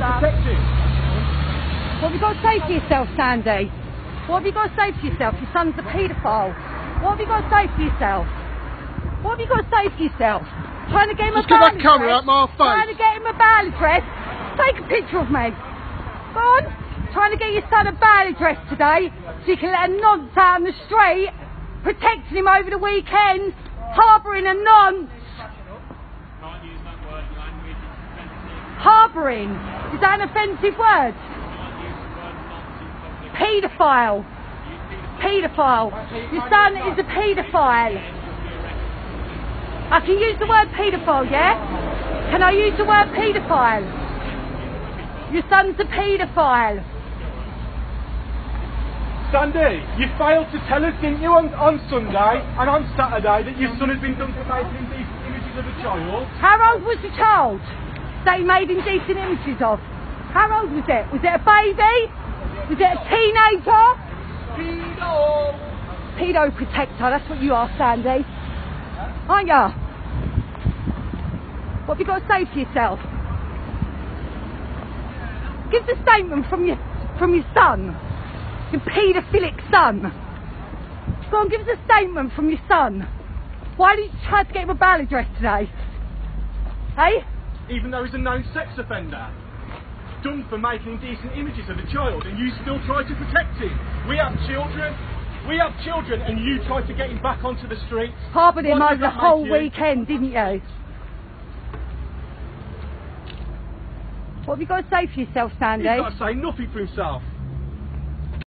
can't protect you. What have you got to say for yourself, Sandy? What have you got to say for yourself? Your son's a paedophile. What have you got to say for yourself? What have you got to say for yourself? Trying to get him a barley crest. Trying to get him a barley crest. Take a picture of me. Go on. Trying to get your son a barley dress today so you can let a nonce out on the street, protecting him over the weekend, harbouring a nonce. Harbouring? Is that an offensive word? Paedophile. Paedophile. Your son is a paedophile. I can use the word paedophile, yeah? Can I use the word paedophile? Your son's a paedophile. Sandy, you failed to tell us, didn't you, on Sunday and on Saturday that your son has been done for making these images of a child? How old was the child that he made indecent images of? How old was it? Was it a baby? Was it a teenager? Pedo. Pedo protector, that's what you are, Sandy. Aren't ya? What have you got to say for yourself? Give the statement from your son. Your paedophilic son. Go on, give us a statement from your son. Why did you try to get him a ballet dress today? Hey? Even though he's a known sex offender, done for making indecent images of a child, and you still try to protect him. We have children, and you tried to get him back onto the streets. Harboured him over the whole weekend, didn't you? What have you got to say for yourself, Sandy? He's got to say nothing for himself.